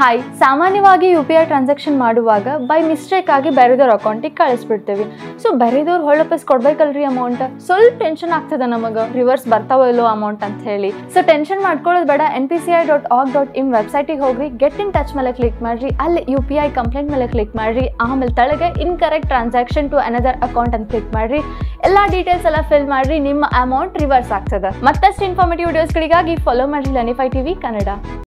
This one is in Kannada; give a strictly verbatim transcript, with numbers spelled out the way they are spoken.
हाई सामान्यवागि यूपीआई ट्रांसैक्शन ಮಾಡುವಾಗ ಬೈ ಮಿಸ್ಟೇಕ್ ಆಗಿ ಬೇರೆದವರ ಅಕೌಂಟಿಗೆ ಕಳಿಸ್ಬಿಡ್ತೀವಿ ಸೊ ಬೇರೆದವರು ಹೊಳಪಸ್ ಕೊಡ್ಬೇಕಲ್ರಿ ಅಮೌಂಟ್ ಸ್ವಲ್ಪ ಟೆನ್ಷನ್ ಆಗ್ತದ ನಮಗೆ ರಿವರ್ಸ್ ಬರ್ತಾವೋ ಇಲ್ಲೋ ಅಮೌಂಟ್ ಅಂತ ಹೇಳಿ ಸೊ ಟೆನ್ಷನ್ ಮಾಡ್ಕೊಳ್ಳೋದು ಬೇಡ N P C I dot O R G dot in website ಗೆ ಹೋಗ್ರಿ ಗೆಟ್ ಇನ್ ಟಚ್ ಮೇಲೆ ಕ್ಲಿಕ್ ಮಾಡ್ರಿ ಅಲ್ಲಿ ಯುಪಿಐ ಕಂಪ್ಲೇಂಟ್ ಮೇಲೆ ಕ್ಲಿಕ್ ಮಾಡ್ರಿ ಆಮೇಲೆ ತಳಗೆ incorrect transaction to another account ಅಂತ ಕ್ಲಿಕ್ ಮಾಡ್ರಿ ಎಲ್ಲಾ ಡೀಟೇಲ್ಸ್ ಎಲ್ಲಾ ಫಿಲ್ ಮಾಡ್ರಿ ನಿಮ್ಮ ಅಮೌಂಟ್ ರಿವರ್ಸ್ ಆಗ್ತದ ಮತ್ತಷ್ಟು ಇನ್ಫಾರ್ಮೇಟಿವ್ ವಿಡಿಯೋಸ್ ಗಳಿಗಾಗಿ ಫಾಲೋ ಮಾಡ್ರಿ ಲರ್ನಿಫೈ ಟಿವಿ ಕನ್ನಡ।